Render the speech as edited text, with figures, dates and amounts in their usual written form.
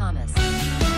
Thomas.